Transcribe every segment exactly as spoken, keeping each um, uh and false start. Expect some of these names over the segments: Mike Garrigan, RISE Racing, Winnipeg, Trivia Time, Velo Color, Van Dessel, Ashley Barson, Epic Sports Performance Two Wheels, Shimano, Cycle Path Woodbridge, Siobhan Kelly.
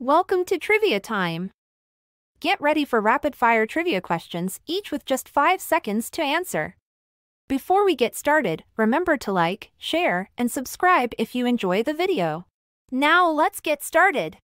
Welcome to Trivia Time! Get ready for rapid-fire trivia questions, each with just five seconds to answer. Before we get started, remember to like, share, and subscribe if you enjoy the video. Now let's get started!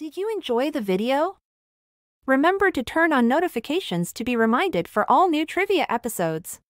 Did you enjoy the video? Remember to turn on notifications to be reminded for all new trivia episodes.